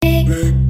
Big.